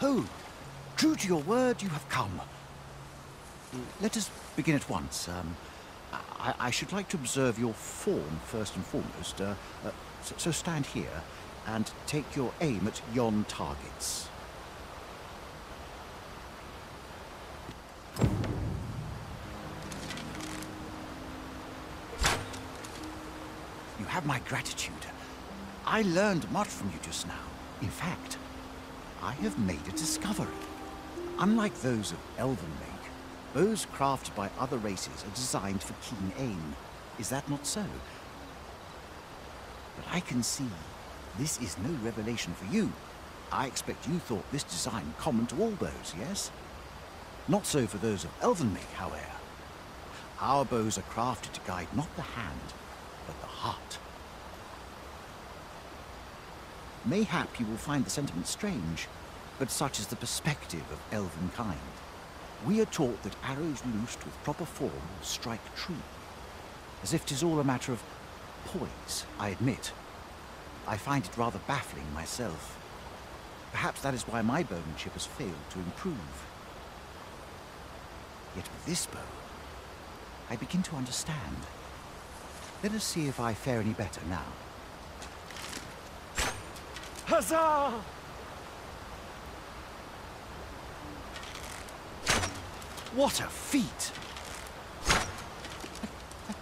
Ho! True to your word, you have come. Let us begin at once. I should like to observe your form first and foremost. So stand here and take your aim at yon targets. You have my gratitude. I learned much from you just now. In fact, I have made a discovery. Unlike those of elven make, bows crafted by other races are designed for keen aim. Is that not so? But I can see this is no revelation for you. I expect you thought this design common to all bows, yes? Not so for those of elven make, however. Our bows are crafted to guide not the hand, but the heart. Mayhap you will find the sentiment strange, but such is the perspective of elven kind. We are taught that arrows loosed with proper form will strike true, as if 'tis all a matter of poise, I admit. I find it rather baffling myself. Perhaps that is why my bowmanship has failed to improve. Yet with this bow, I begin to understand. Let us see if I fare any better now. Huzzah! What a feat!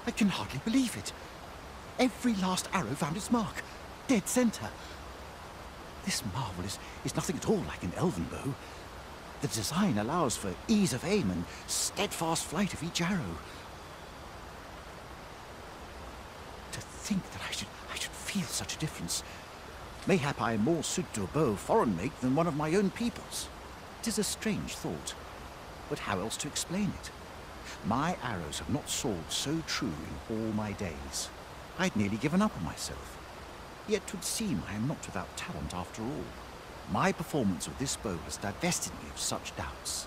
I can hardly believe it. Every last arrow found its mark, dead center. This marvel is nothing at all like an elven bow. The design allows for ease of aim and steadfast flight of each arrow. To think that I should feel such a difference. Mayhap I am more suited to a bow foreign make than one of my own people's. 'Tis a strange thought, but how else to explain it? My arrows have not soared so true in all my days. I'd nearly given up on myself. Yet 'twould seem I am not without talent after all. My performance of this bow has divested me of such doubts.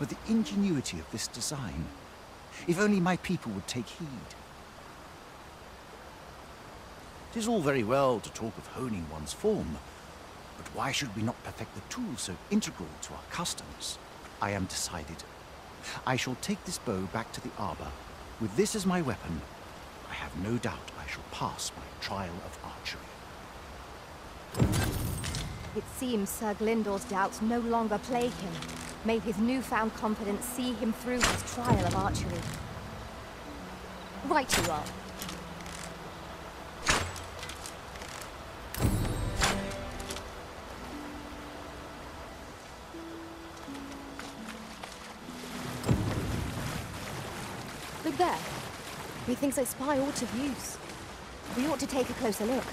But the ingenuity of this design, if only my people would take heed. 'Tis all very well to talk of honing one's form, but why should we not perfect the tool so integral to our customs? I am decided. I shall take this bow back to the arbor. With this as my weapon, I have no doubt I shall pass my trial of archery. It seems Sir Glyndor's doubts no longer plague him. May his newfound confidence see him through his trial of archery. Right you are. Look there. Methinks I spy aught of use. We ought to take a closer look.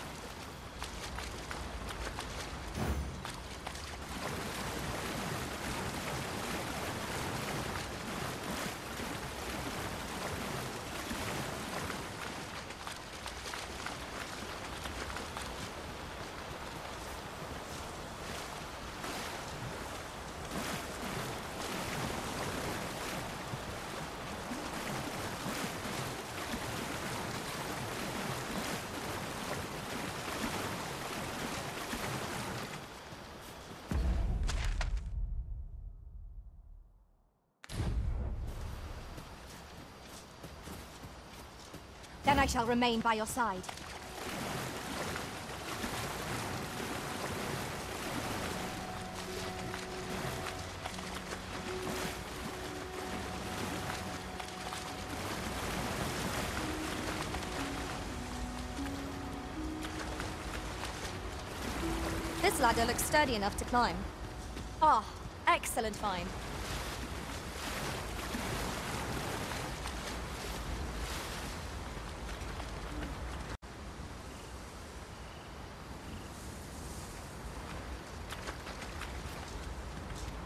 Then I shall remain by your side. This ladder looks sturdy enough to climb. Ah, excellent find.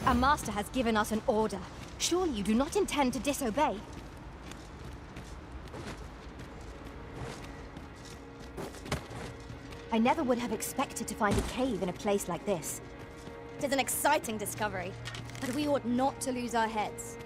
Our master has given us an order. Surely you do not intend to disobey. I never would have expected to find a cave in a place like this. It is an exciting discovery, but we ought not to lose our heads.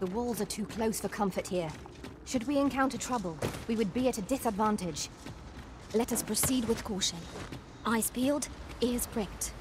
The walls are too close for comfort here. Should we encounter trouble, we would be at a disadvantage. Let us proceed with caution. Eyes peeled, ears pricked.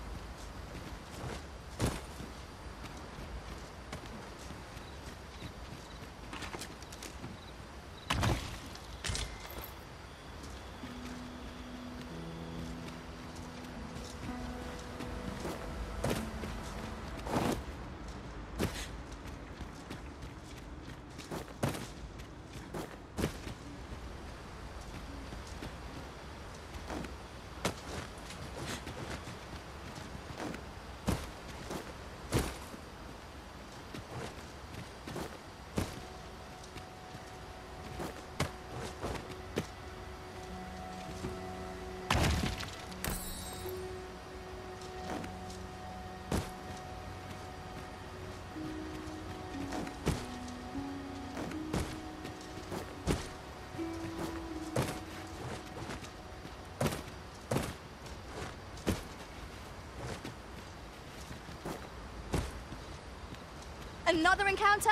Another encounter?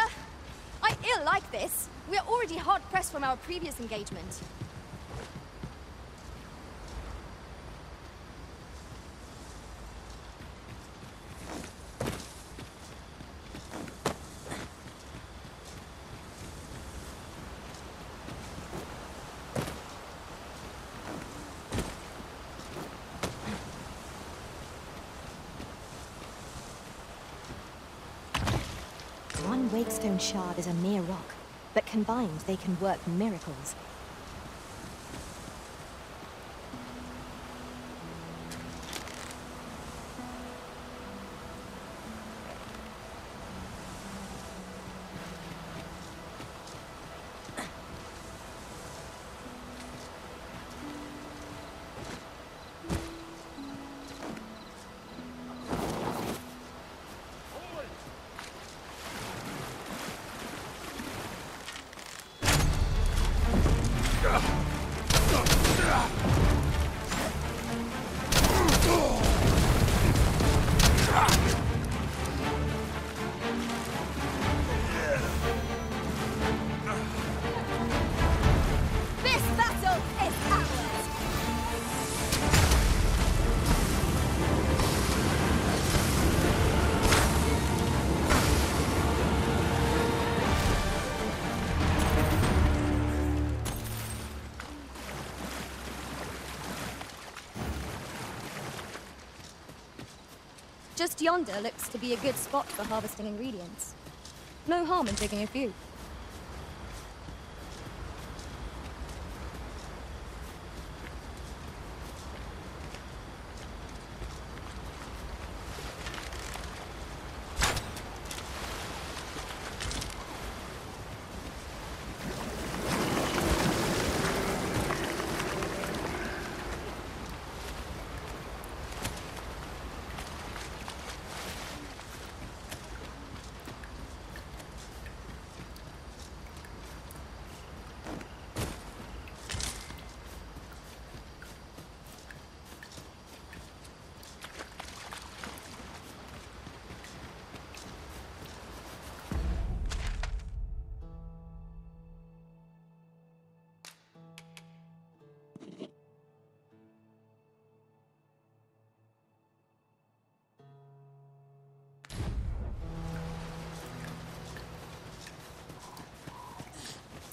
I ill like this. We're already hard-pressed from our previous engagement. Stone shard is a mere rock, but combined they can work miracles. Just yonder looks to be a good spot for harvesting ingredients. No harm in digging a few.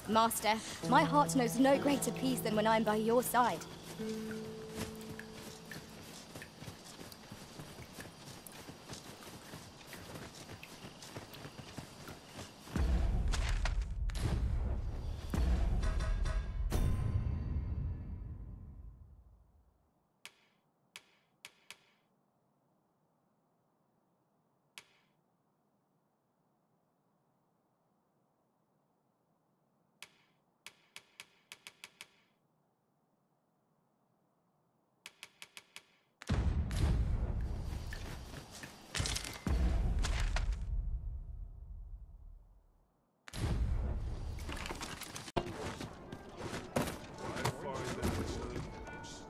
Master, my heart knows no greater peace than when I'm by your side.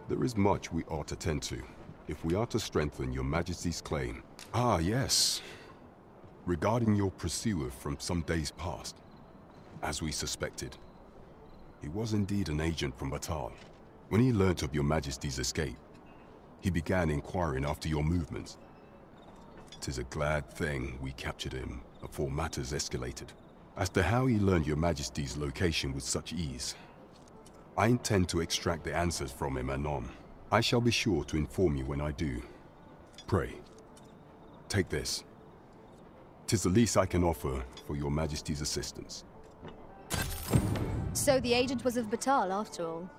There is much we ought to tend to, if we are to strengthen your Majesty's claim. Ah, yes. Regarding your pursuer from some days past, as we suspected, he was indeed an agent from Batal. When he learnt of your Majesty's escape, he began inquiring after your movements. 'Tis a glad thing we captured him before matters escalated. As to how he learned your Majesty's location with such ease, I intend to extract the answers from him anon. I shall be sure to inform you when I do. Pray, take this. 'Tis the least I can offer for your Majesty's assistance. So the agent was of Batal after all.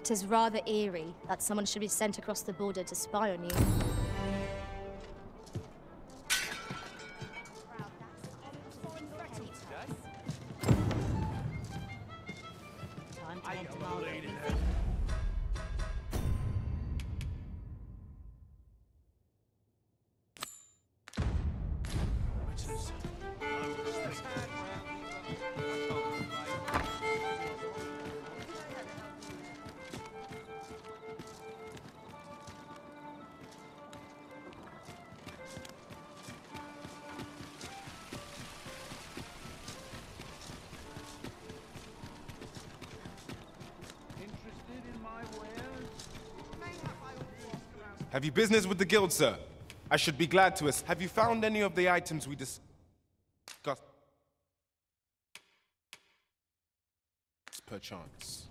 It is rather eerie that someone should be sent across the border to spy on you. Have you business with the guild, sir? I should be glad to assist. Have you found any of the items we discussed? Perchance.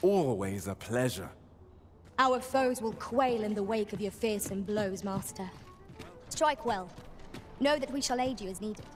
Always a pleasure. Our foes will quail in the wake of your fearsome blows, Master. Strike well. Know that we shall aid you as needed.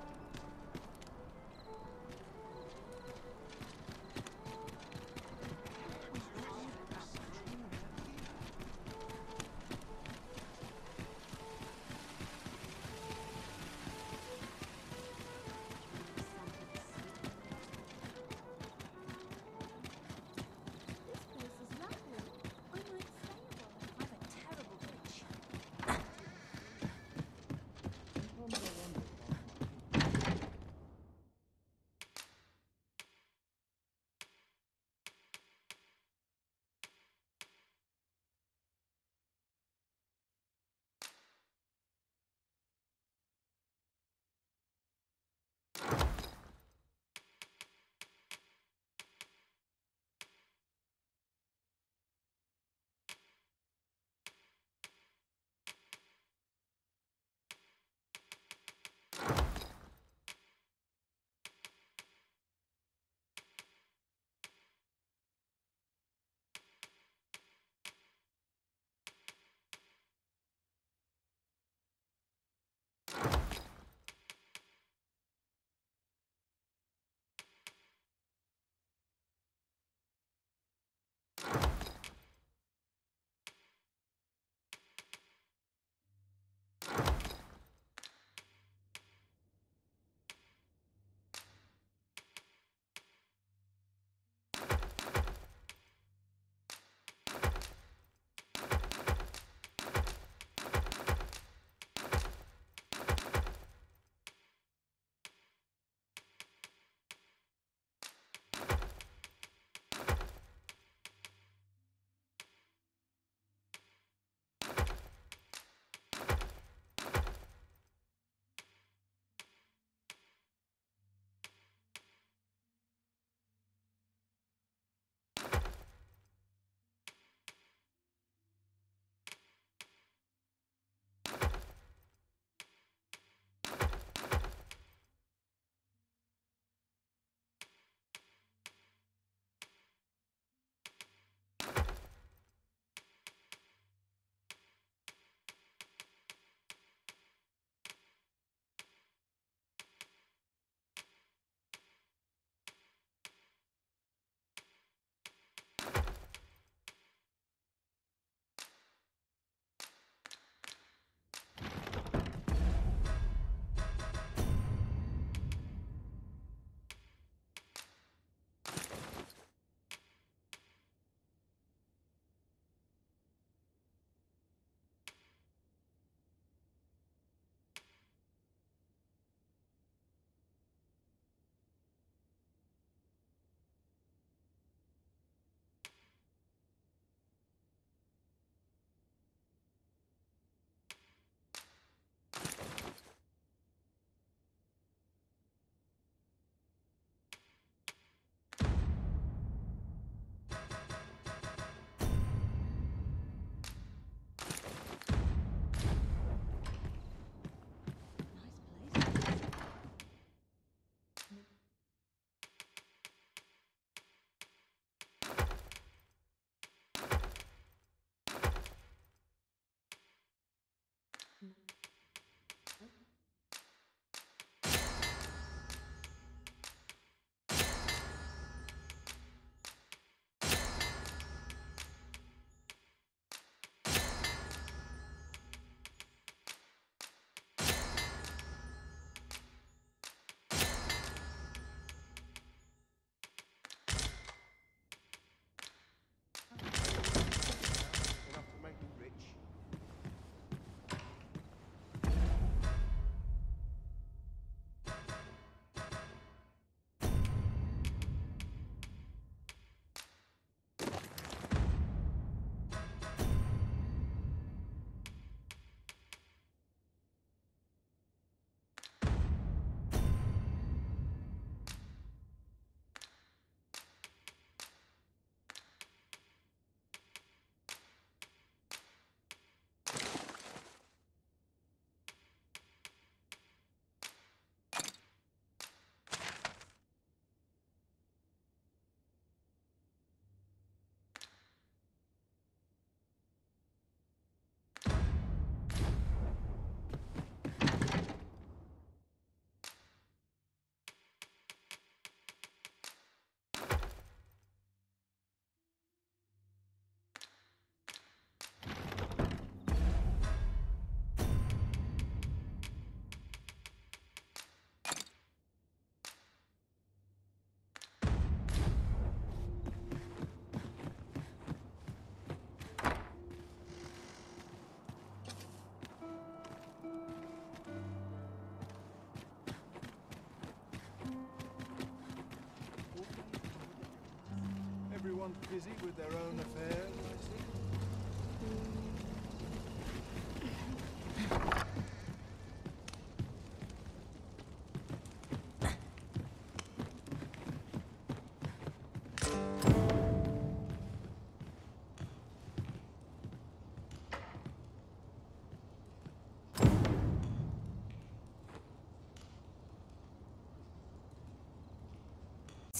Vermund busy with their own affairs, I see.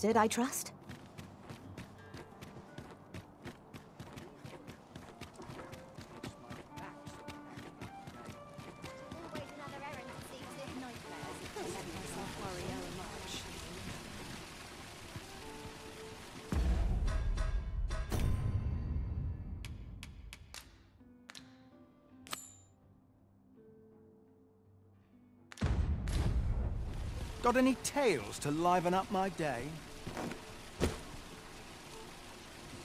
Did I trust? Got any tales to liven up my day?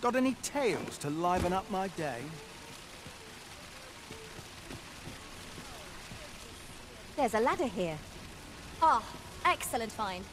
Got any tales to liven up my day? There's a ladder here. Ah, excellent find.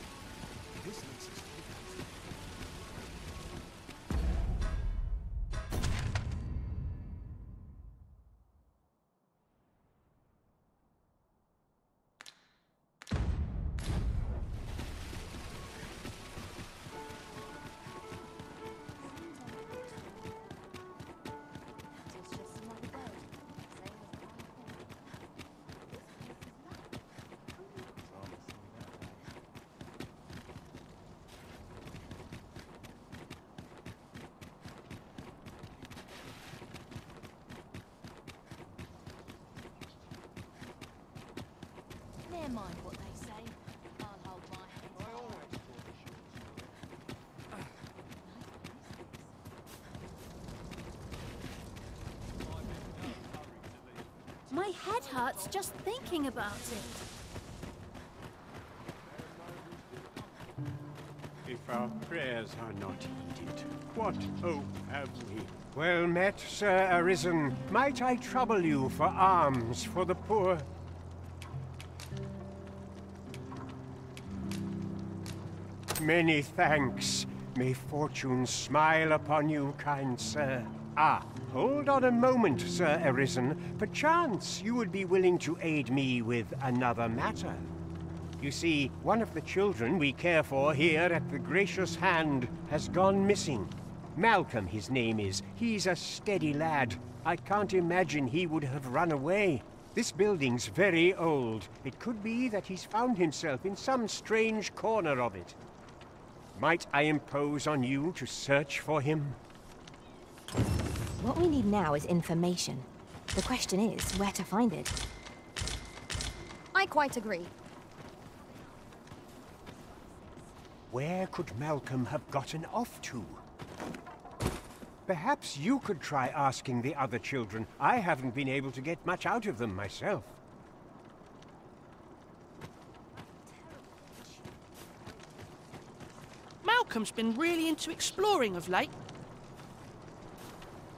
Never mind what they say. I'll hold my hand. I always call the shots. My head hurts just thinking about it. If our prayers are not heeded, what hope have we? Well met, Sir Arisen. Might I trouble you for alms for the poor? Many thanks. May fortune smile upon you, kind sir. Ah, hold on a moment, Sir Arisen. Perchance you would be willing to aid me with another matter. You see, one of the children we care for here at the Gracious Hand has gone missing. Malcolm, his name is. He's a steady lad. I can't imagine he would have run away. This building's very old. It could be that he's found himself in some strange corner of it. Might I impose on you to search for him? What we need now is information. The question is where to find it. I quite agree. Where could Malcolm have gotten off to? Perhaps you could try asking the other children. I haven't been able to get much out of them myself. Malcolm's been really into exploring of late.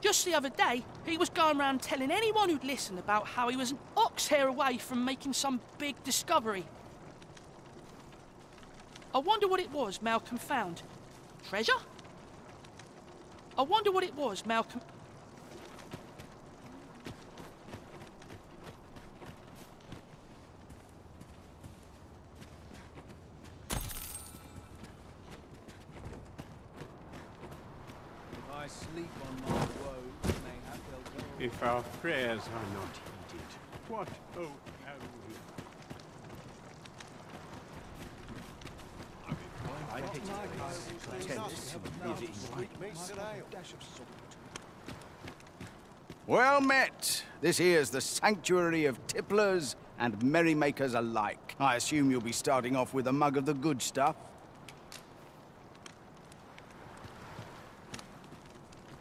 Just the other day, he was going around telling anyone who'd listen about how he was an ox hair away from making some big discovery. I wonder what it was Malcolm found. Treasure? I wonder what it was Malcolm... If our prayers are not heeded, what hope have we? I think well met! This here's the sanctuary of tipplers and merrymakers alike. I assume you'll be starting off with a mug of the good stuff.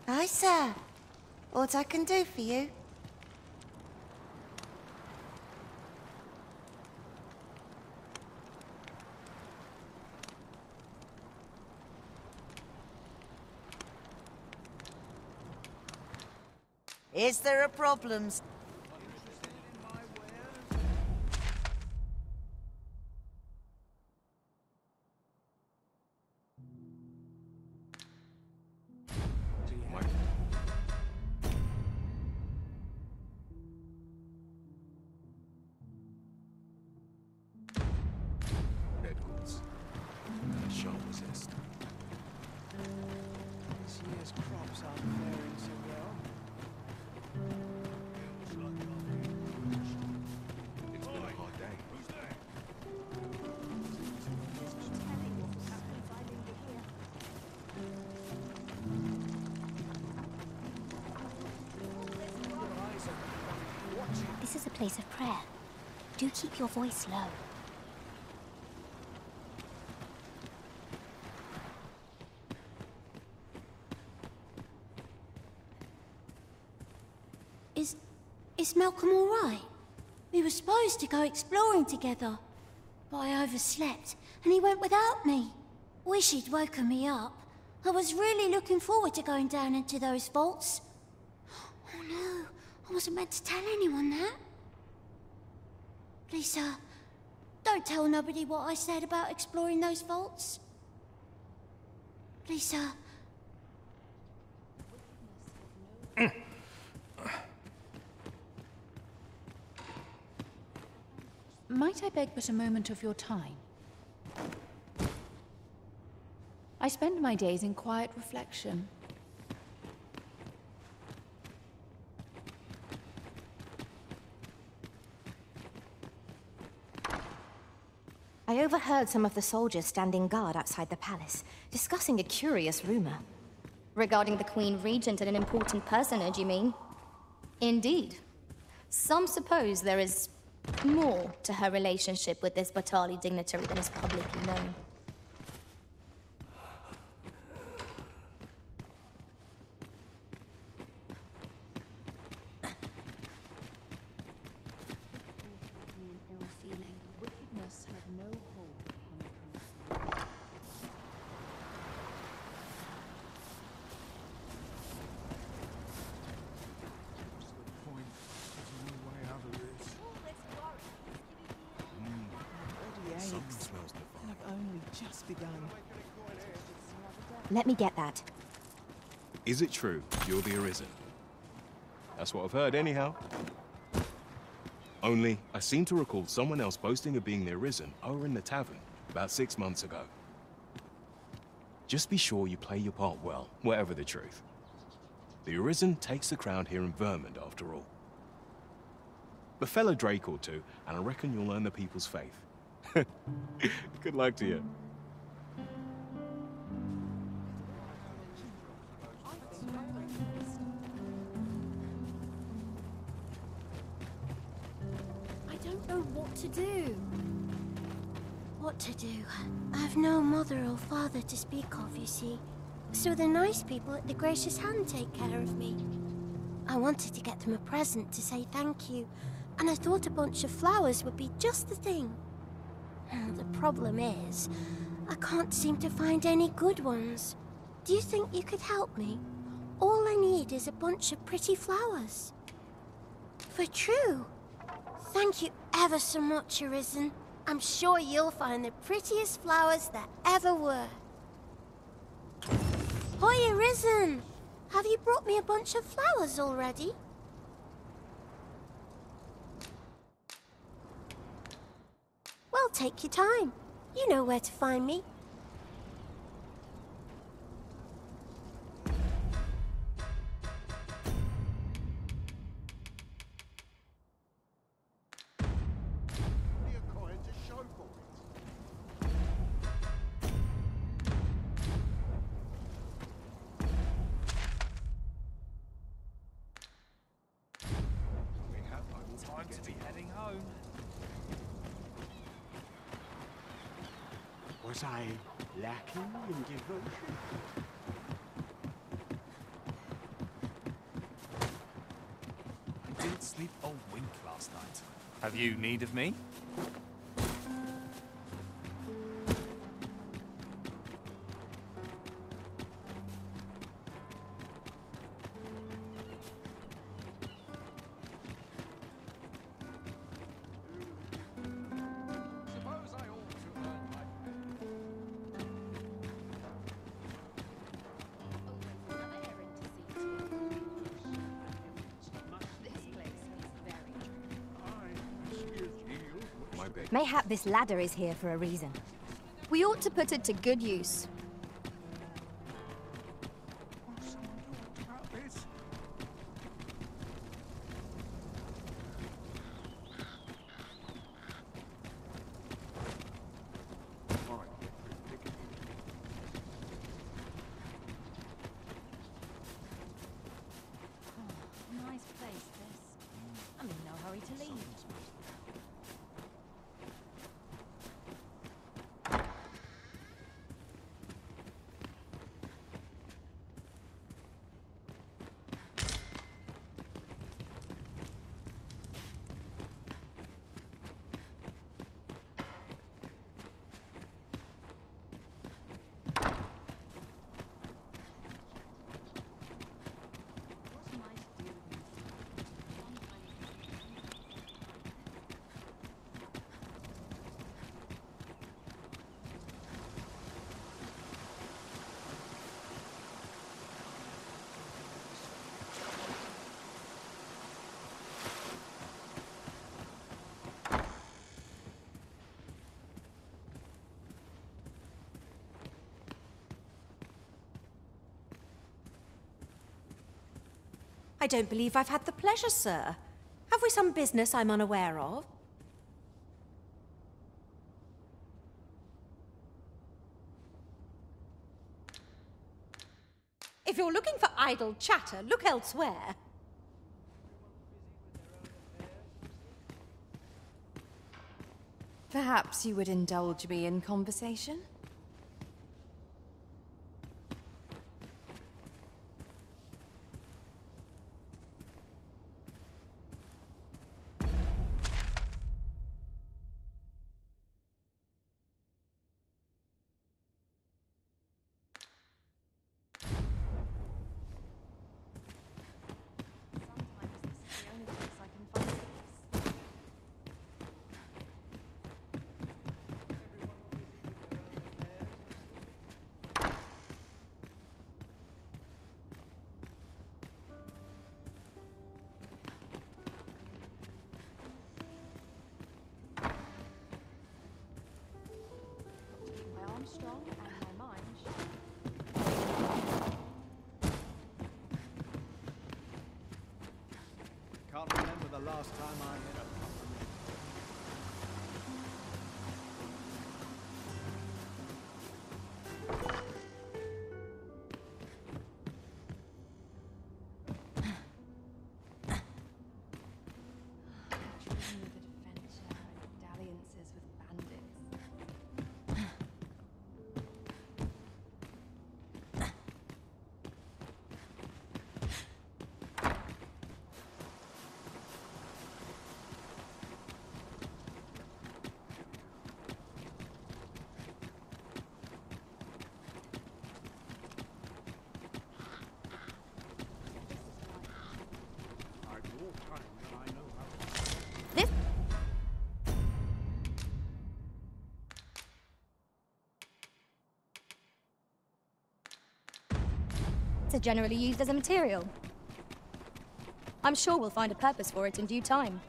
Aye, sir. What I can do for you? Is there a problem? place of prayer. Do keep your voice low. Is Malcolm all right? We were supposed to go exploring together, but I overslept, and he went without me. Wish he'd woken me up. I was really looking forward to going down into those vaults. Oh no, I wasn't meant to tell anyone that. Please, sir, don't tell nobody what I said about exploring those vaults. Please, sir. Might I beg but a moment of your time? I spend my days in quiet reflection. I overheard some of the soldiers standing guard outside the palace, discussing a curious rumor. Regarding the Queen Regent and an important personage, you mean? Indeed. Some suppose there is more to her relationship with this Batali dignitary than is publicly known. Let me get that. Is it true you're the Arisen? That's what I've heard anyhow. Only, I seem to recall someone else boasting of being the Arisen over in the tavern about 6 months ago. Just be sure you play your part well, whatever the truth. The Arisen takes the crown here in Vermund, after all. A fellow Drake or two, and I reckon you'll earn the people's faith. Good luck to you. I've no mother or father to speak of, you see. So the nice people at the Gracious Hand take care of me. I wanted to get them a present to say thank you, and I thought a bunch of flowers would be just the thing. The problem is, I can't seem to find any good ones. Do you think you could help me? All I need is a bunch of pretty flowers. For true. Thank you ever so much, Arisen. I'm sure you'll find the prettiest flowers that ever were. Hoy, Arisen! Have you brought me a bunch of flowers already? Well, take your time. You know where to find me. Was I lacking in devotion? I didn't sleep a wink last night. Have you need of me? Mayhap this ladder is here for a reason. We ought to put it to good use. Oh, nice place, this. I'm in no hurry to leave. I don't believe I've had the pleasure, sir. Have we some business I'm unaware of? If you're looking for idle chatter, look elsewhere. Perhaps you would indulge me in conversation? Last time I hit a compliment. Are generally used as a material. I'm sure we'll find a purpose for it in due time.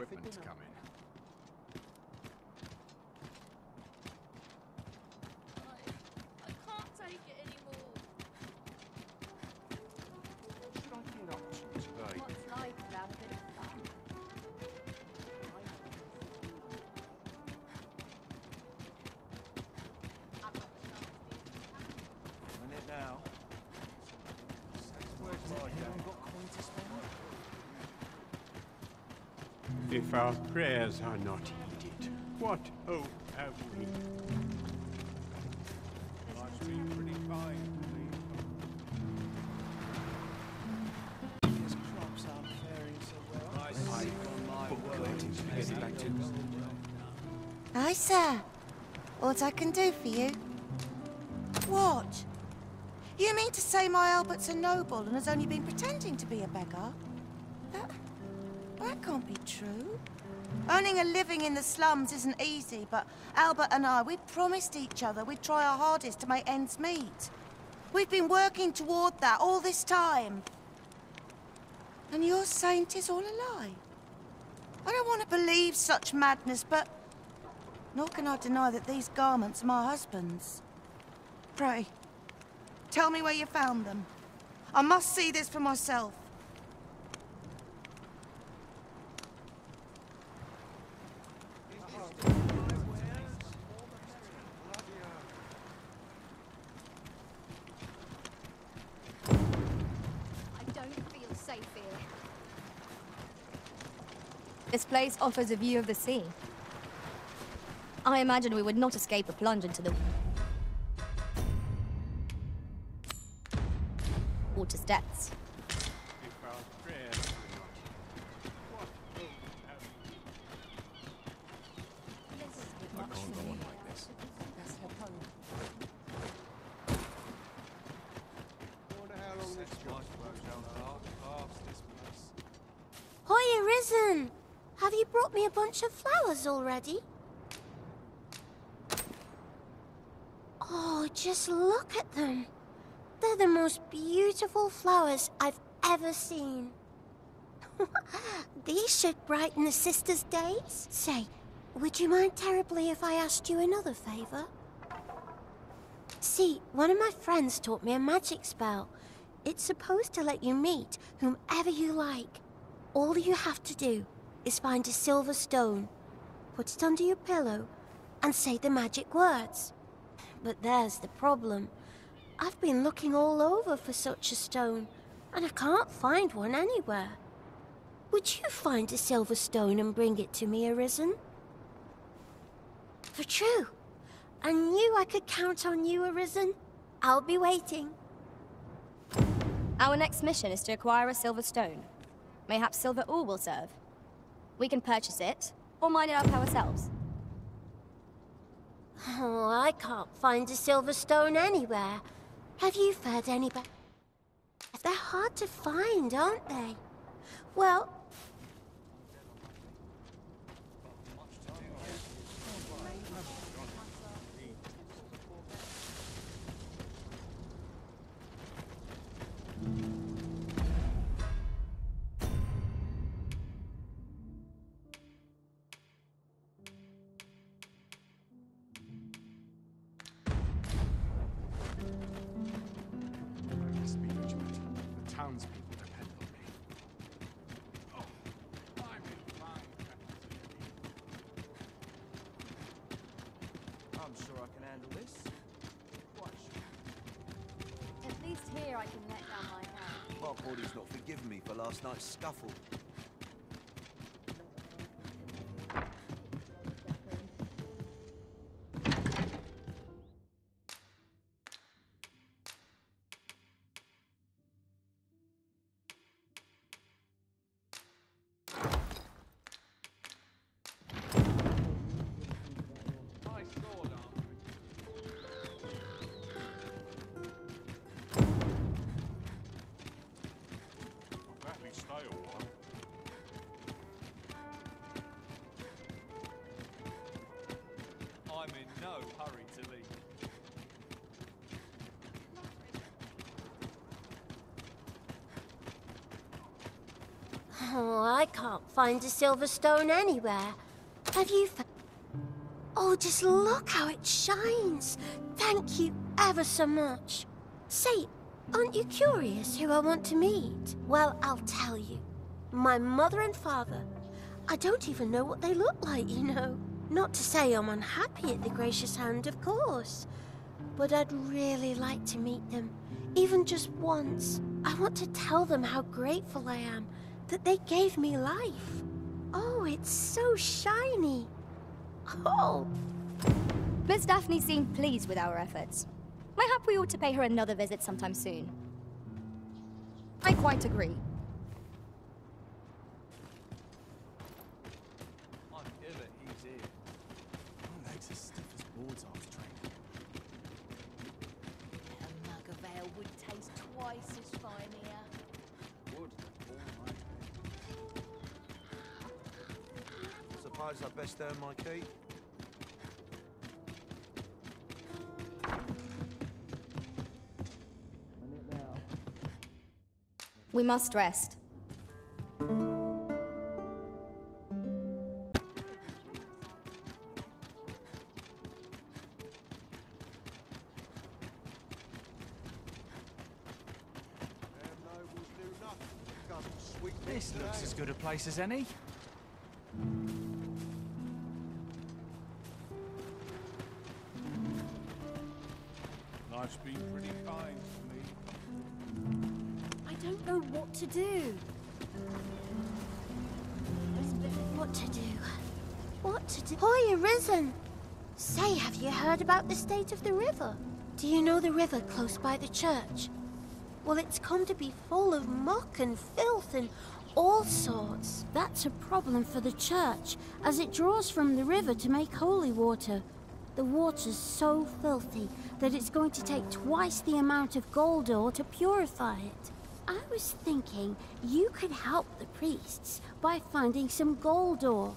Equipment's coming. I can't take it anymore. Striking options today. What's life without a bit of fun? I've got the chance to do this. Run it now. Anyone got coin to spend? If our prayers are not heeded, what hope have we? Must be pretty fine. These crops aren't faring so well. Aye, sir. What I can do for you? What? You mean to say my Albert's a noble and has only been pretending to be a beggar? That can't be true. Earning a living in the slums isn't easy, but Albert and I, we promised each other we'd try our hardest to make ends meet. We've been working toward that all this time. And your saint is all a lie. I don't want to believe such madness, but nor can I deny that these garments are my husband's. Pray, tell me where you found them. I must see this for myself. This place offers a view of the sea. I imagine we would not escape a plunge into the water's depths. A bunch of flowers already. Oh, just look at them. They're the most beautiful flowers I've ever seen. These should brighten the sisters' days. Say, would you mind terribly if I asked you another favor? See, one of my friends taught me a magic spell. It's supposed to let you meet whomever you like. All you have to do is find a silver stone, put it under your pillow, and say the magic words. But there's the problem. I've been looking all over for such a stone, and I can't find one anywhere. Would you find a silver stone and bring it to me, Arisen? For true. I knew I could count on you, Arisen. I'll be waiting. Our next mission is to acquire a silver stone. Mayhap silver ore will serve. We can purchase it, or mine it up ourselves. Oh, I can't find a silver stone anywhere. Have you fared any better? They're hard to find, aren't they? Well... He's not forgiven me for last night's scuffle. Oh, I can't find a silver stone anywhere. Have you found... Oh, just look how it shines. Thank you ever so much. Say, aren't you curious who I want to meet? Well, I'll tell you. My mother and father. I don't even know what they look like, you know. Not to say I'm unhappy at the Gracious Hand, of course. But I'd really like to meet them, even just once. I want to tell them how grateful I am that they gave me life. Oh, it's so shiny. Oh! Miss Daphne seemed pleased with our efforts. Mayhap we ought to pay her another visit sometime soon. I quite agree. I'd best earn my keep. We must rest. This looks as good a place as any. Life's been pretty kind to me. I don't know what to do. What to do? Hoy, Arisen! Say, have you heard about the state of the river? Do you know the river close by the church? Well, it's come to be full of muck and filth and all sorts. That's a problem for the church, as it draws from the river to make holy water. The water's so filthy that it's going to take twice the amount of gold ore to purify it. I was thinking you could help the priests by finding some gold ore.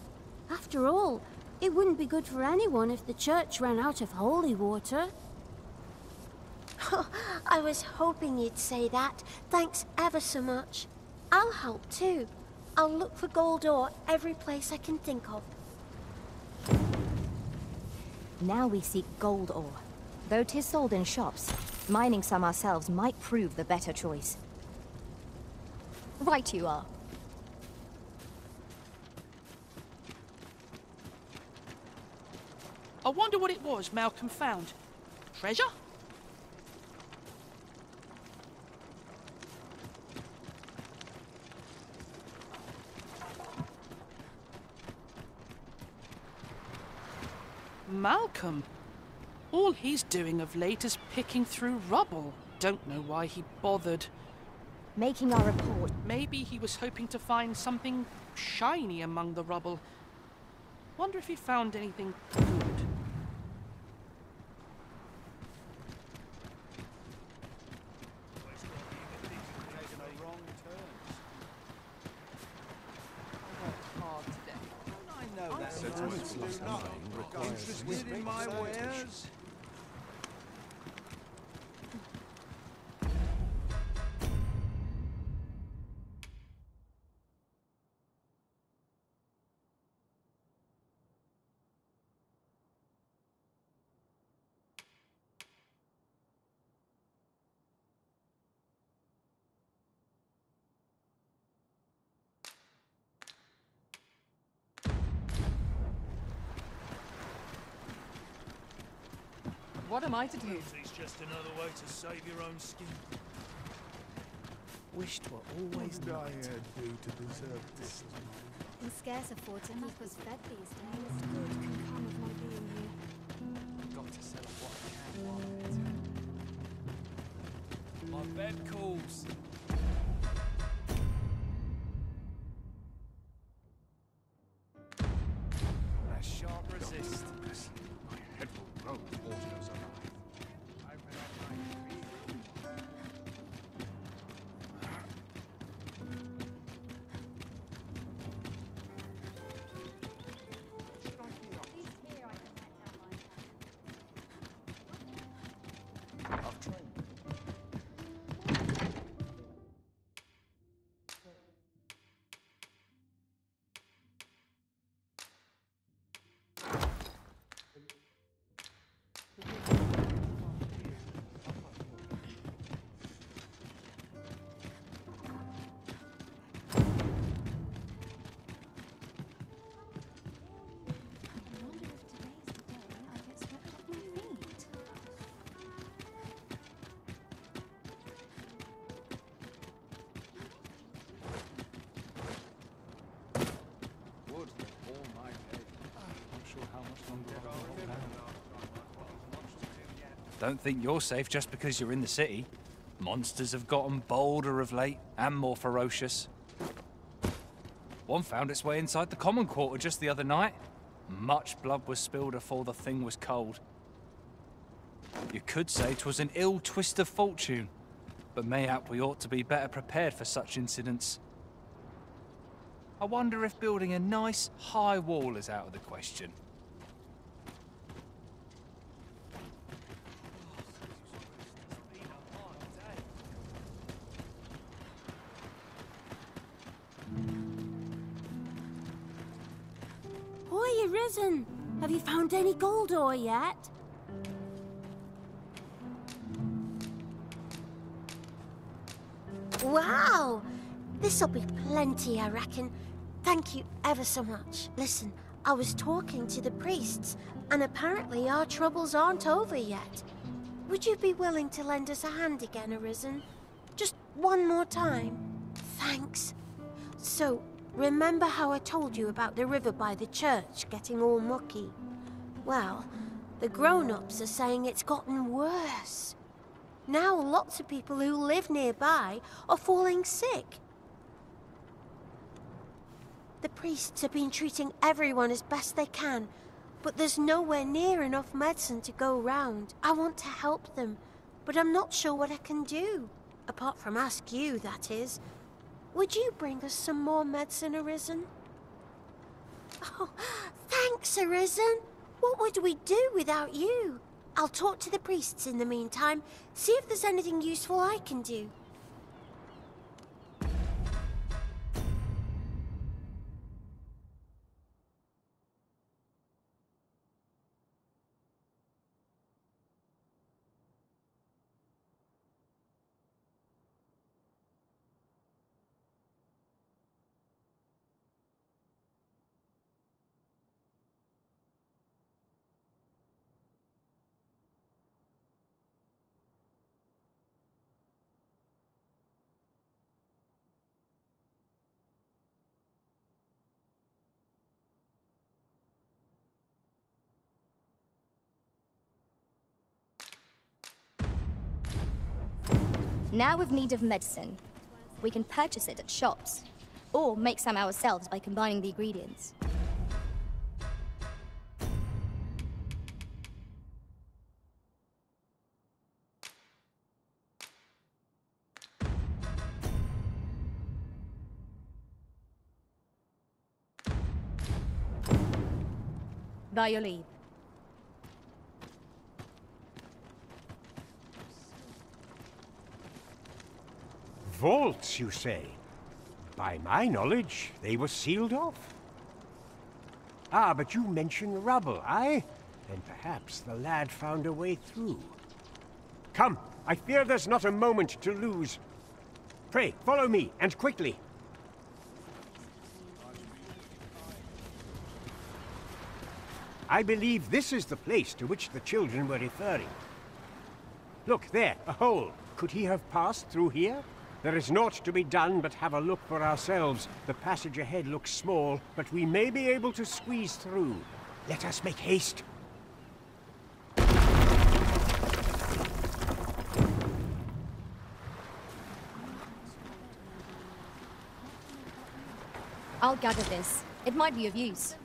After all, it wouldn't be good for anyone if the church ran out of holy water. Oh, I was hoping you'd say that. Thanks ever so much. I'll help too. I'll look for gold ore every place I can think of. Now we seek gold ore. Though 'tis sold in shops, mining some ourselves might prove the better choice. Right you are. I wonder what it was Malcolm found. Treasure? Malcolm? All he's doing of late is picking through rubble. Don't know why he bothered. Making our report. Maybe he was hoping to find something shiny among the rubble. Wonder if he found anything good. Interested in my wares? What am I to do? It's just another way to save your own skin. Wished were always the right. I do to deserve this. Can scarce afford to keep us fed these days. Good can come of my being here. Got to sell what I can while I can. My bed calls. A sharp resist. My head will roll. Don't think you're safe just because you're in the city. Monsters have gotten bolder of late, and more ferocious. One found its way inside the common quarter just the other night. Much blood was spilled afore the thing was cold. You could say 'twas an ill twist of fortune, but mayhap we ought to be better prepared for such incidents. I wonder if building a nice, high wall is out of the question. Oi, Arisen! Have you found any gold ore yet? Wow! This'll be plenty, I reckon. Thank you ever so much. Listen, I was talking to the priests, and apparently our troubles aren't over yet. Would you be willing to lend us a hand again, Arisen? Just one more time. Thanks. So, remember how I told you about the river by the church getting all mucky? Well, the grown-ups are saying it's gotten worse. Now lots of people who live nearby are falling sick. The priests have been treating everyone as best they can, but there's nowhere near enough medicine to go round. I want to help them, but I'm not sure what I can do. Apart from ask you, that is. Would you bring us some more medicine, Arisen? Oh, thanks, Arisen. What would we do without you? I'll talk to the priests in the meantime, see if there's anything useful I can do. Now with need of medicine, we can purchase it at shops, or make some ourselves by combining the ingredients. By your leave. Vaults, you say? By my knowledge, they were sealed off. Ah, but you mention rubble, aye? Then perhaps the lad found a way through. Come, I fear there's not a moment to lose. Pray, follow me, and quickly. I believe this is the place to which the children were referring. Look, there, a hole. Could he have passed through here? There is naught to be done but have a look for ourselves. The passage ahead looks small, but we may be able to squeeze through. Let us make haste. I'll gather this. It might be of use.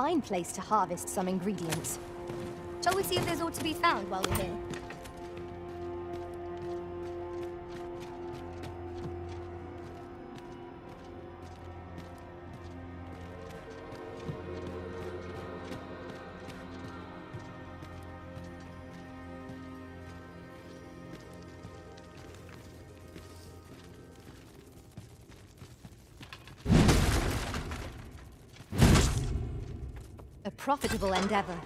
Fine place to harvest some ingredients. Shall we see if there's aught to be found while we're here? Profitable endeavor.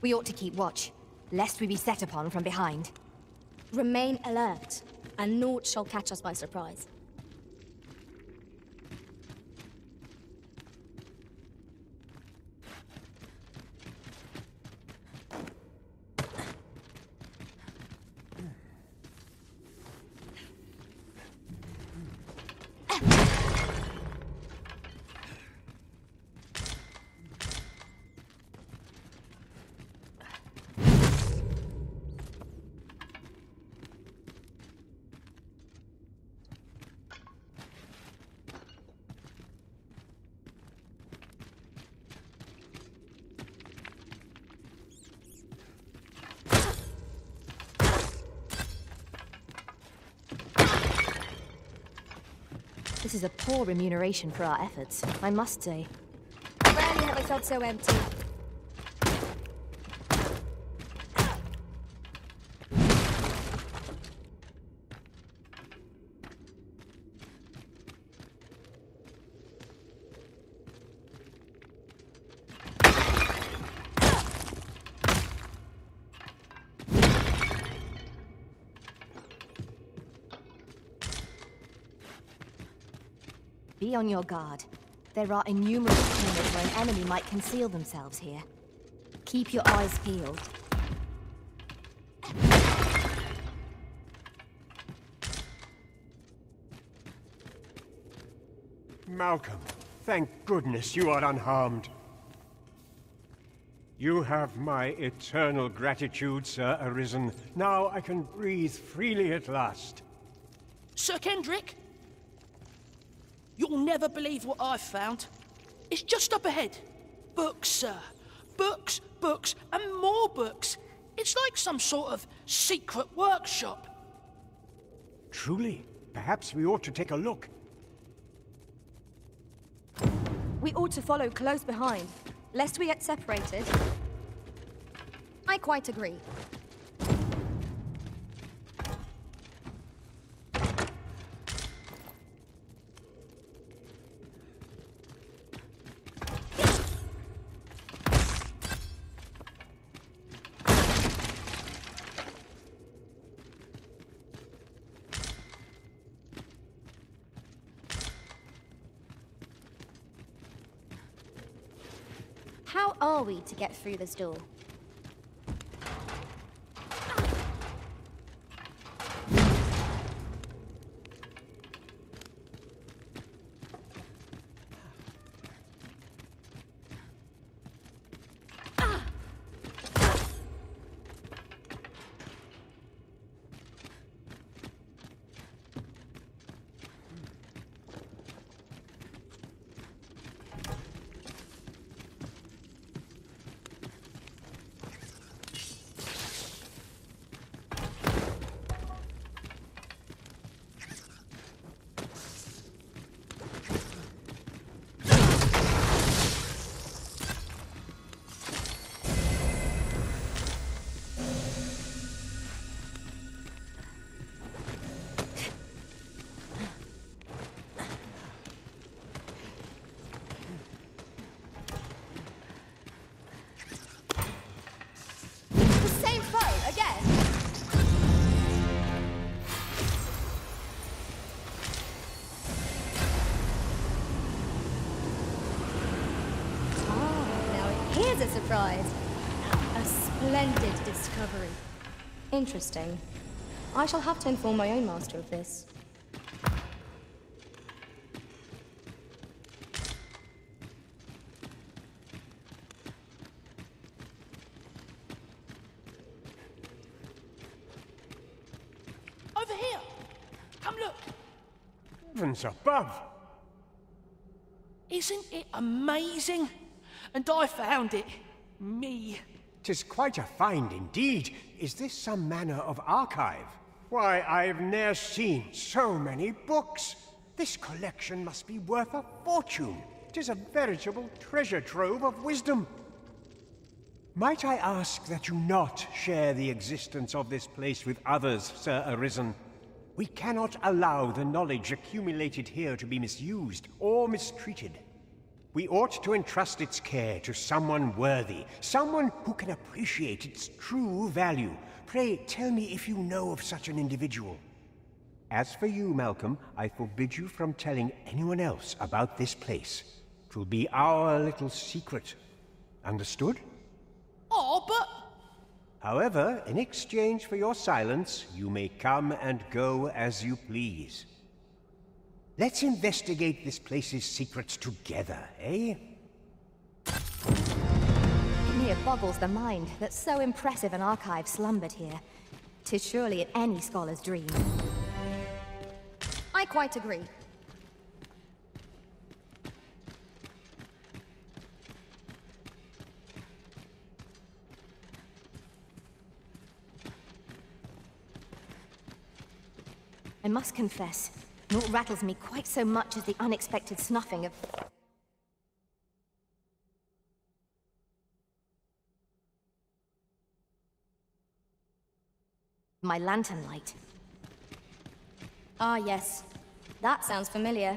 We ought to keep watch. lest we be set upon from behind. Remain alert, and naught shall catch us by surprise. This is a poor remuneration for our efforts, I must say. Rarely have I felt so empty. Be on your guard. There are innumerable corners where an enemy might conceal themselves here. Keep your eyes peeled. Malcolm, thank goodness you are unharmed. You have my eternal gratitude, Sir Arisen. Now I can breathe freely at last. Sir Kendrick? You'll never believe what I've found. It's just up ahead. Books, sir. Books, books, and more books. It's like some sort of secret workshop. Truly. Perhaps we ought to take a look. We ought to follow close behind, lest we get separated. I quite agree. How are we to get through this door? A surprise. A splendid discovery. Interesting. I shall have to inform my own master of this. Over here! Come look! Heavens above! Isn't it amazing? And I found it. Me. 'Tis quite a find indeed. Is this some manner of archive? Why, I've ne'er seen so many books. This collection must be worth a fortune. 'Tis a veritable treasure trove of wisdom. Might I ask that you not share the existence of this place with others, Sir Arisen? We cannot allow the knowledge accumulated here to be misused or mistreated. We ought to entrust its care to someone worthy, someone who can appreciate its true value. Pray, tell me if you know of such an individual. As for you, Malcolm, I forbid you from telling anyone else about this place. It will be our little secret. Understood? Oh, but... However, in exchange for your silence, you may come and go as you please. Let's investigate this place's secrets together, eh? It near boggles the mind that so impressive an archive slumbered here. 'Tis surely in any scholar's dream. I quite agree. I must confess, naught rattles me quite so much as the unexpected snuffing of... my lantern light. Ah, yes. That sounds familiar.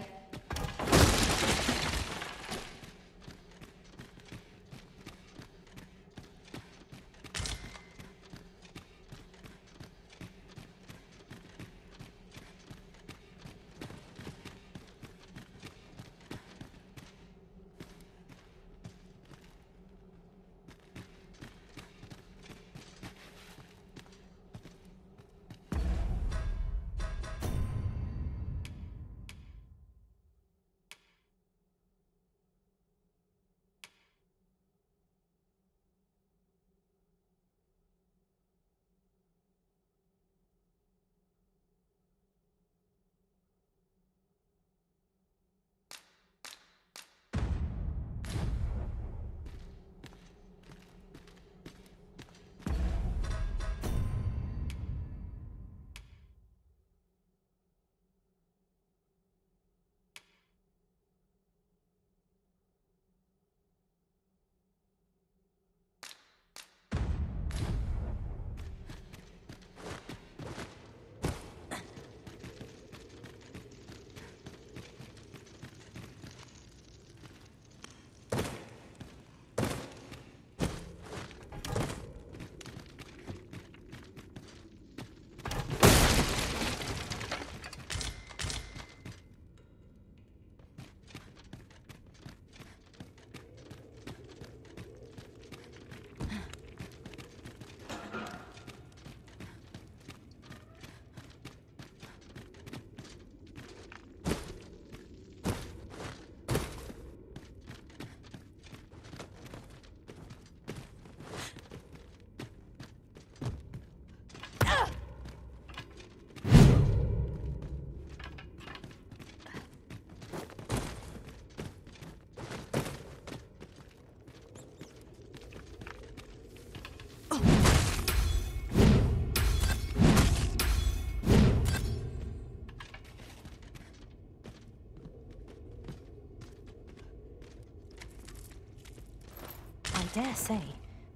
I dare say,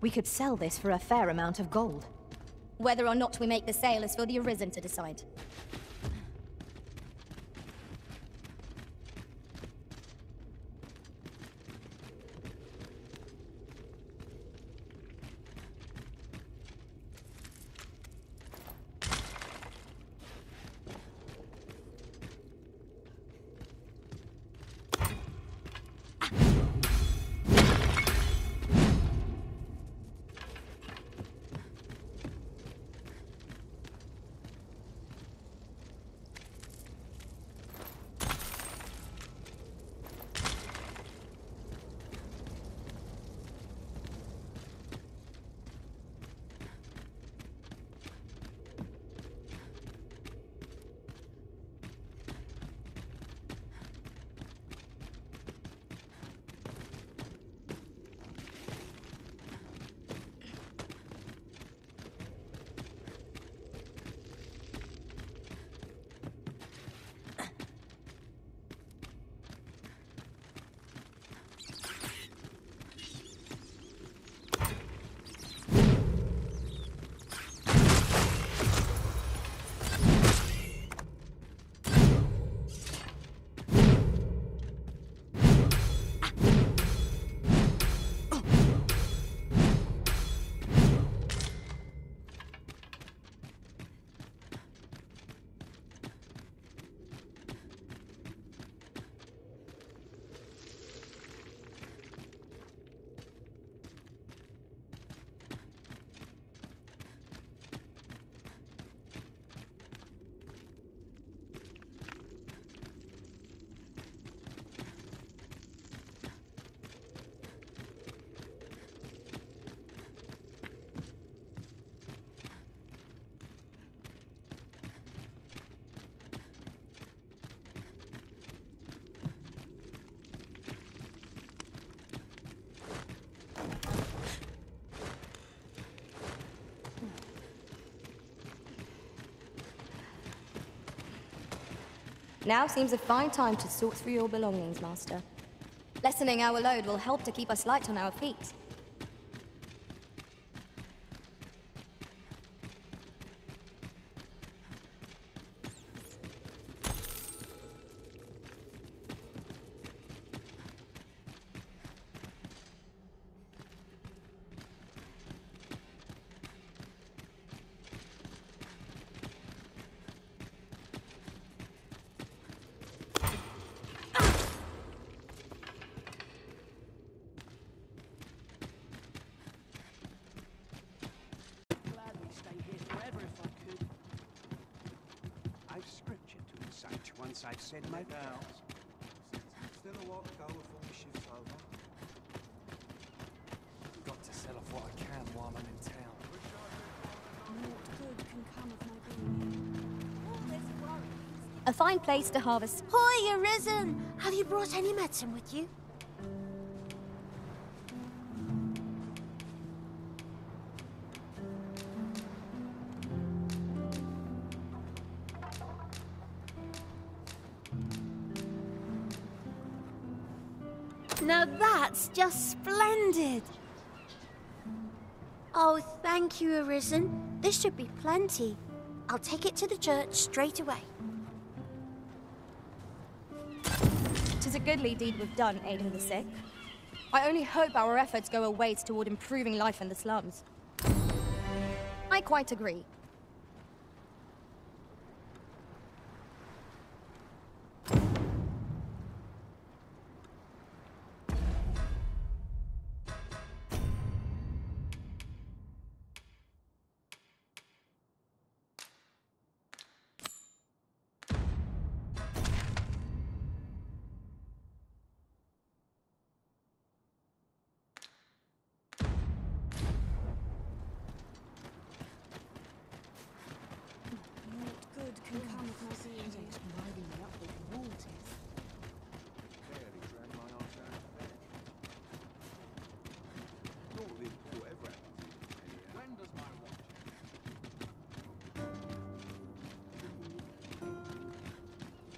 we could sell this for a fair amount of gold. Whether or not we make the sale is for the Arisen to decide. Now seems a fine time to sort through your belongings, Master. Lessening our load will help to keep us light on our feet. I've said my prayers. Still a lot to go before the shift's over. I've got to sell off what I can while I'm in town. Naught good can come of my being here. All this worry. A fine place to harvest. Hoi, Arisen! Have you brought any medicine with you? Now that's just splendid! Oh, thank you, Arisen. This should be plenty. I'll take it to the church straight away. 'Tis a goodly deed we've done, aiding the sick. I only hope our efforts go a ways toward improving life in the slums. I quite agree.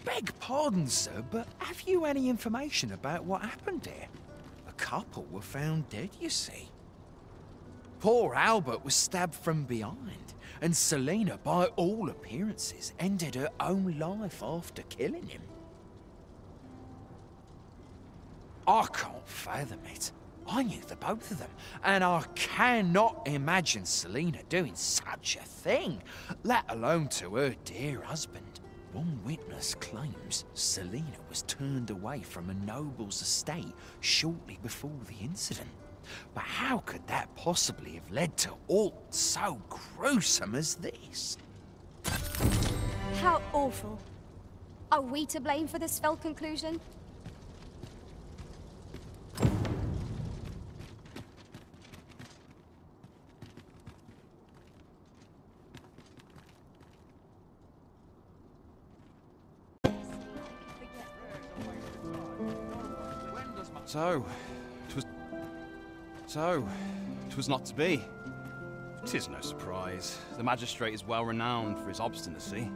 Beg pardon, sir, but have you any information about what happened here? A couple were found dead, you see. Poor Albert was stabbed from behind, and Selina, by all appearances, ended her own life after killing him. I can't fathom it. I knew the both of them, and I cannot imagine Selina doing such a thing, let alone to her dear husband. One witness claims Selina was turned away from a noble's estate shortly before the incident. But how could that possibly have led to aught so gruesome as this? How awful. Are we to blame for this fell conclusion? So, 'twas not to be. 'Tis no surprise. The magistrate is well renowned for his obstinacy.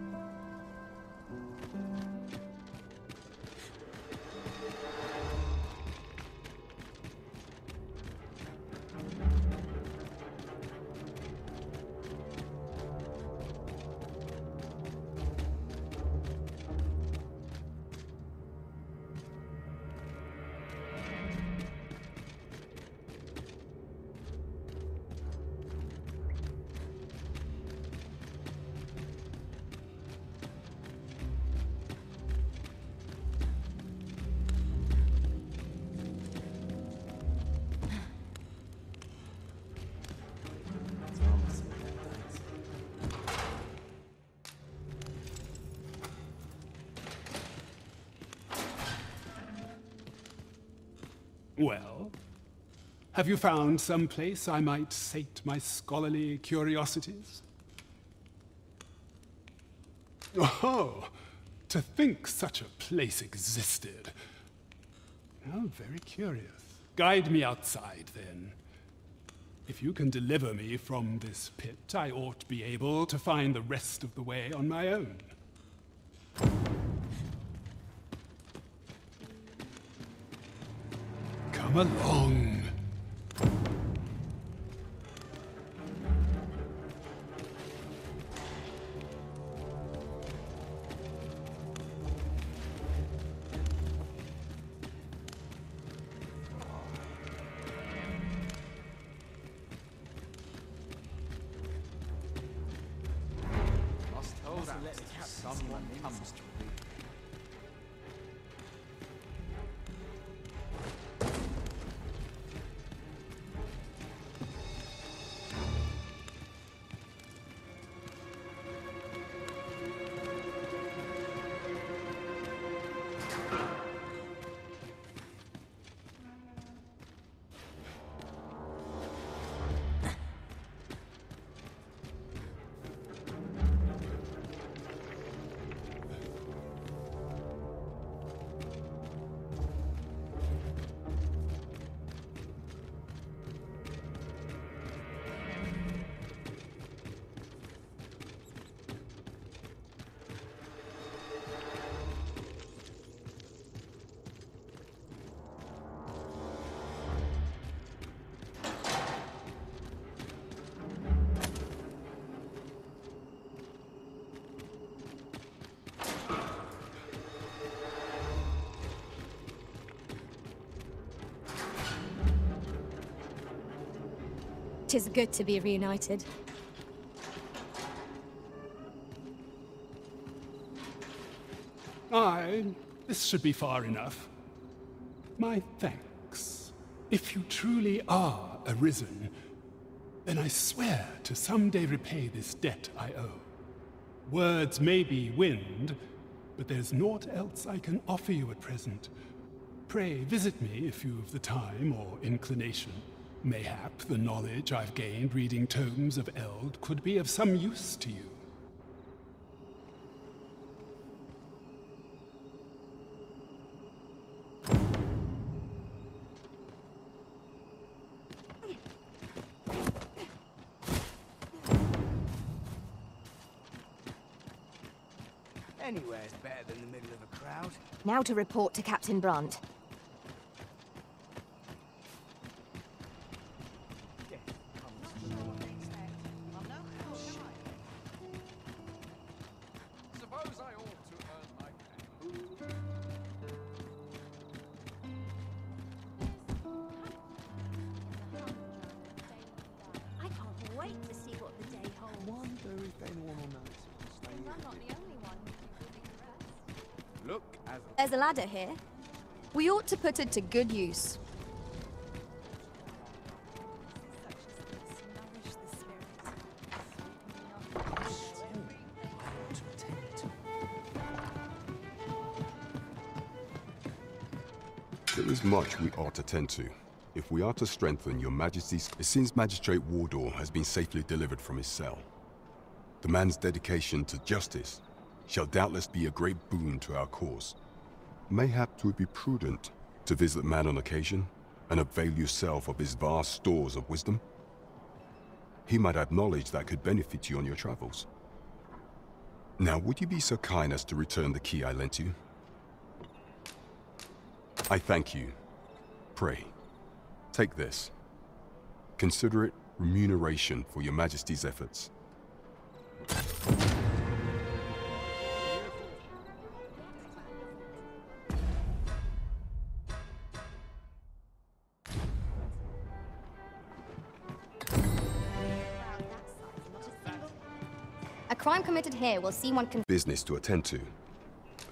Well, have you found some place I might sate my scholarly curiosities? Oh, to think such a place existed. How very curious. Guide me outside, then. If you can deliver me from this pit, I ought to be able to find the rest of the way on my own. Come along. It is good to be reunited. Aye, this should be far enough. My thanks. If you truly are arisen, then I swear to someday repay this debt I owe. Words may be wind, but there's naught else I can offer you at present. Pray visit me if you've the time or inclination. Mayhap the knowledge I've gained reading Tomes of Eld could be of some use to you. Anywhere is better than the middle of a crowd. Now to report to Captain Brant. There's a ladder here. We ought to put it to good use. There is much we ought to tend to. If we are to strengthen your Majesty's... It seems Magistrate Wardour has been safely delivered from his cell. The man's dedication to justice shall doubtless be a great boon to our cause. Mayhap 'twould be prudent to visit man on occasion, and avail yourself of his vast stores of wisdom. He might have knowledge that could benefit you on your travels. Now, would you be so kind as to return the key I lent you? I thank you. Pray, take this. Consider it remuneration for your Majesty's efforts. Crime committed here will see one can... Business to attend to.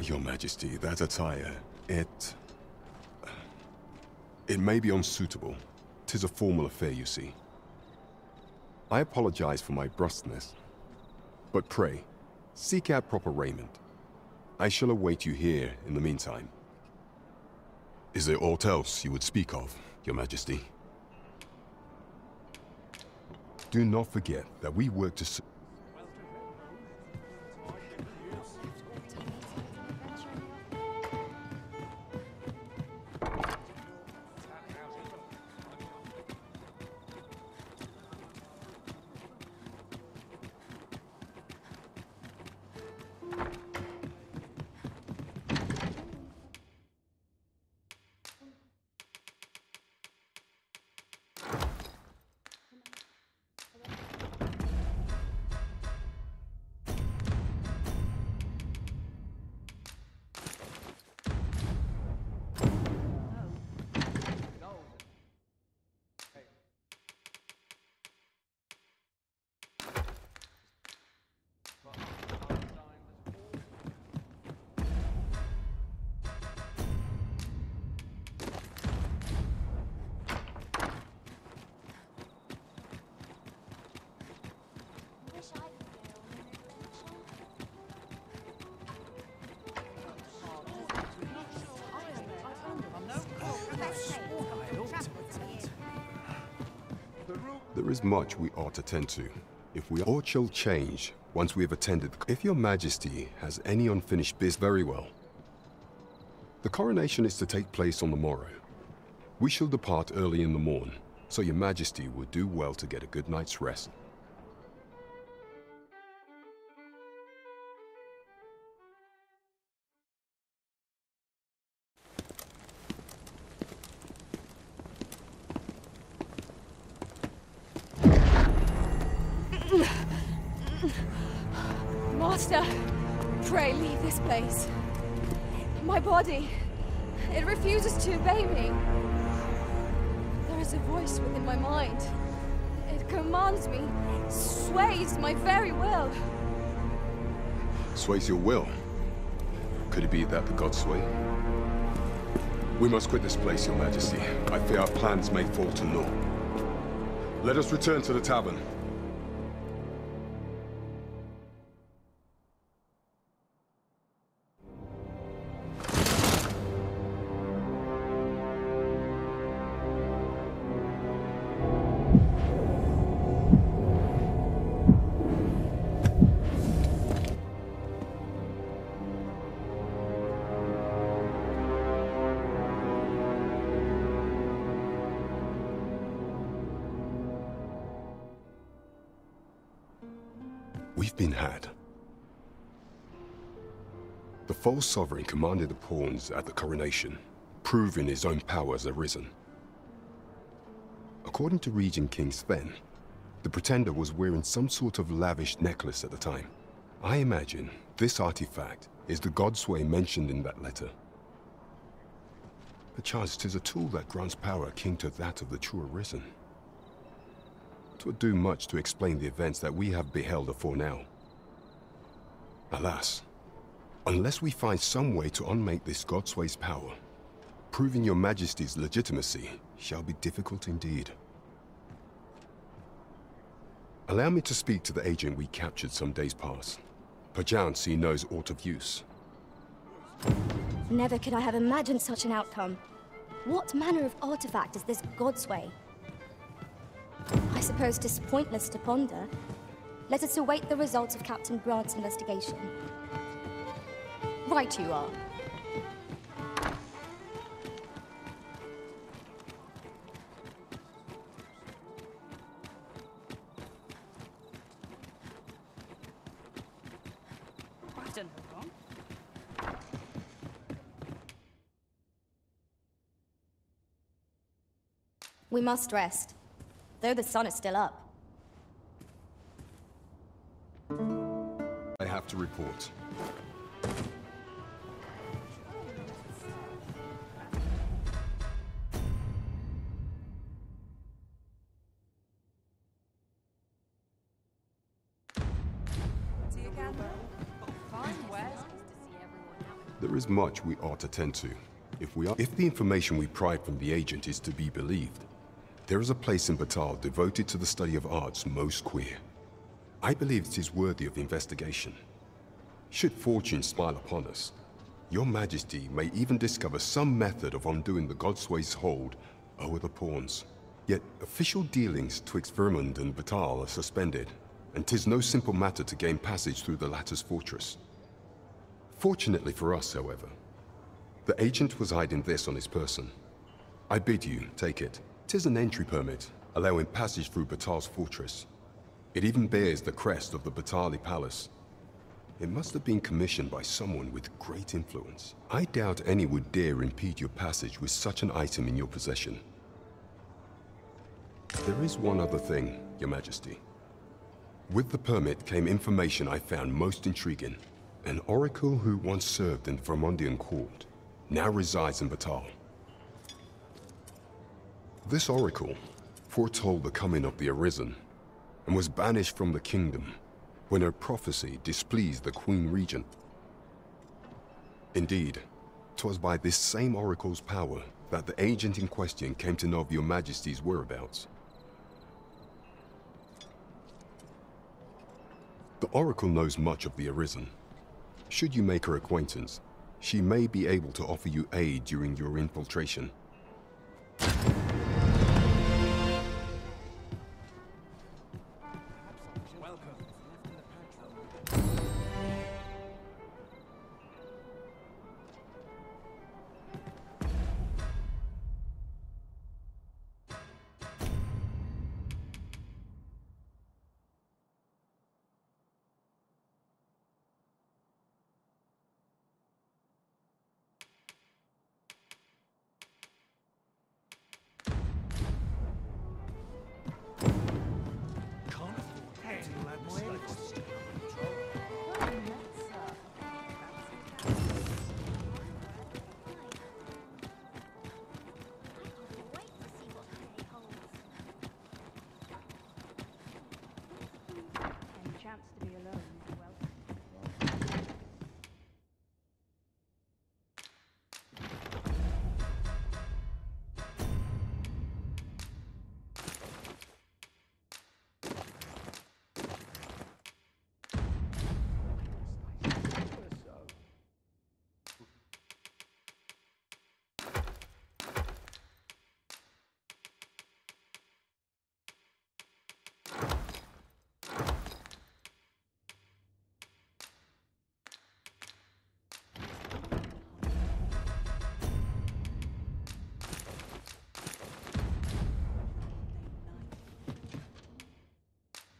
Your Majesty, that attire, it may be unsuitable. 'Tis a formal affair, you see. I apologize for my brusqueness, but pray, seek out proper raiment. I shall await you here in the meantime. Is there aught else you would speak of, Your Majesty? Do not forget that we work to... There is much we ought to attend to. If we all shall change once we have attended. If your majesty has any unfinished business, very well. The coronation is to take place on the morrow. We shall depart early in the morn, so your majesty will do well to get a good night's rest. Master, pray leave this place. My body, it refuses to obey me. There is a voice within my mind. It commands me, sways my very will. Sways your will? Could it be that the Godsway? We must quit this place, your majesty. I fear our plans may fall to naught. Let us return to the tavern. We've been had. The false sovereign commanded the pawns at the coronation, proving his own power as arisen. According to Regent King Sven, the pretender was wearing some sort of lavish necklace at the time. I imagine this artifact is the Godsway mentioned in that letter. Perchance 'tis a tool that grants power akin to that of the true arisen. 'Twould do much to explain the events that we have beheld afore now. Alas, unless we find some way to unmake this Godsway's power, proving your majesty's legitimacy shall be difficult indeed. Allow me to speak to the agent we captured some days past. Perchance he knows aught of use. Never could I have imagined such an outcome. What manner of artifact is this Godsway? I suppose 'tis pointless to ponder. Let us await the results of Captain Brant's investigation. Right you are. We must rest. Though the sun is still up. I have to report. There is much we ought to attend to. If the information we pry from the agent is to be believed, there is a place in Batal devoted to the study of arts most queer. I believe it is worthy of investigation. Should fortune smile upon us, your majesty may even discover some method of undoing the Godsway's hold over the pawns. Yet official dealings twixt Vermund and Batal are suspended, and 'tis no simple matter to gain passage through the latter's fortress. Fortunately for us, however, the agent was hiding this on his person. I bid you take it. 'Tis an entry permit, allowing passage through Batal's fortress. It even bears the crest of the Batali palace. It must have been commissioned by someone with great influence. I doubt any would dare impede your passage with such an item in your possession. There is one other thing, your majesty. With the permit came information I found most intriguing. An oracle who once served in the Fromondian court now resides in Batal. This oracle foretold the coming of the Arisen, and was banished from the kingdom when her prophecy displeased the Queen Regent. Indeed, 'twas by this same oracle's power that the agent in question came to know of your majesty's whereabouts. The oracle knows much of the Arisen. Should you make her acquaintance, she may be able to offer you aid during your infiltration.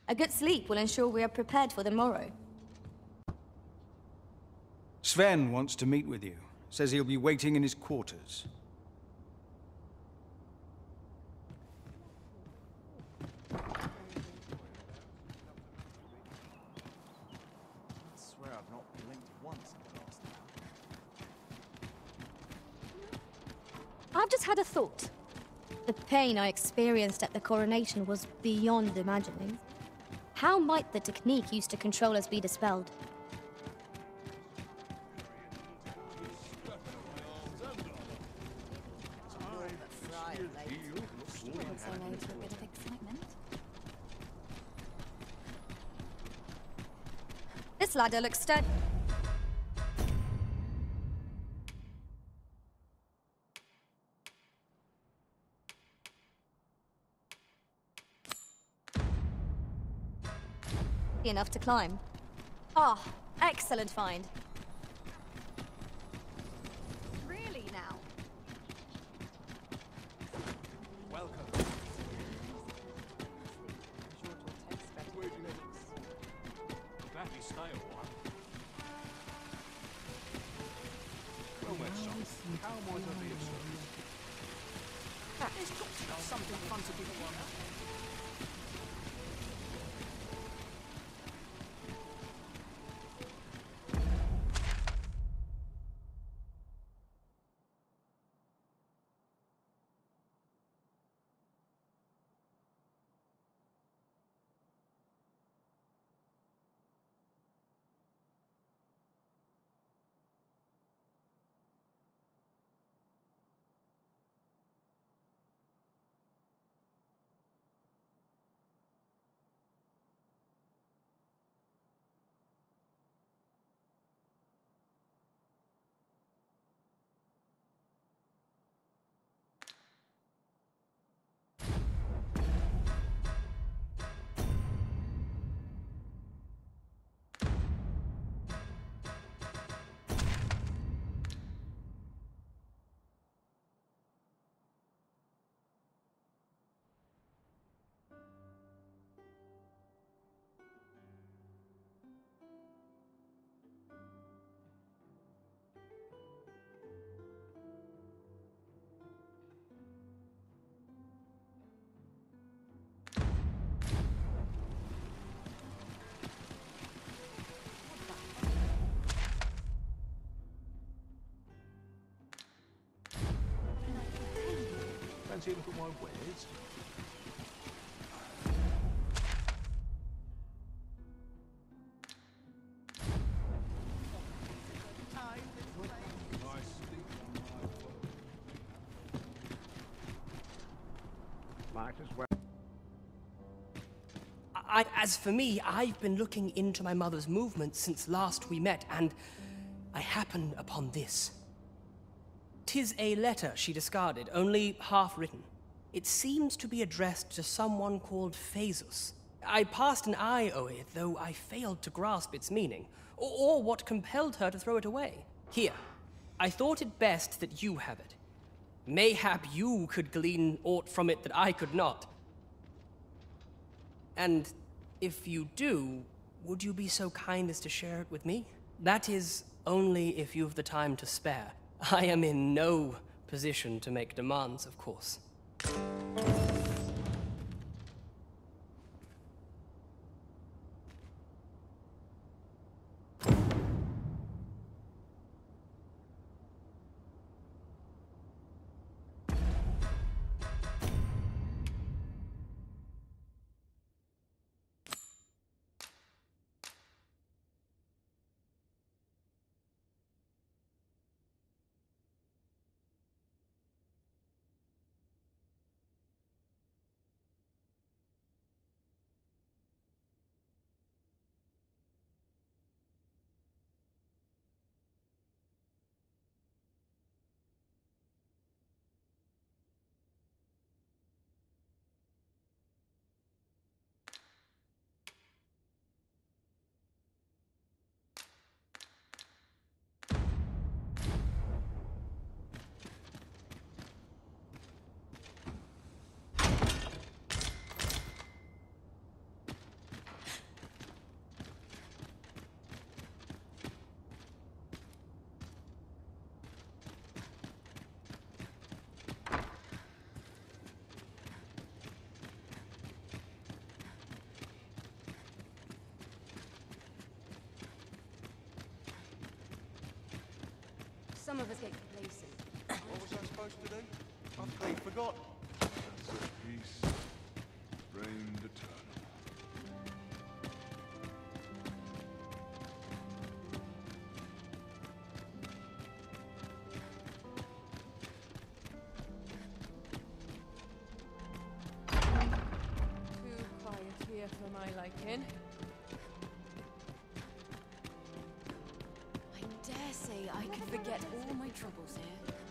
A good sleep will ensure we are prepared for the morrow. Sven wants to meet with you. Says he'll be waiting in his quarters. I've just had a thought. The pain I experienced at the coronation was beyond imagining. How might the technique used to control us be dispelled? This ladder looks sturdy. Enough to climb. Ah, excellent find. Really now. Welcome. That is style one. Well met, son. How might I be of service? There's got to be something fun to do one. See a look at my wares. Might as well. As for me, I've been looking into my mother's movements since last we met, and I happen upon this. 'Tis a letter she discarded, only half-written. It seems to be addressed to someone called Phasus. I passed an eye over it, though I failed to grasp its meaning, or what compelled her to throw it away. Here, I thought it best that you have it. Mayhap you could glean aught from it that I could not. And if you do, would you be so kind as to share it with me? That is, only if you've the time to spare. I am in no position to make demands, of course. Some of us get complacent. What was I supposed to do? I completely forgot. That's a peace. Reigned eternal. I dare say I could forget all my troubles here.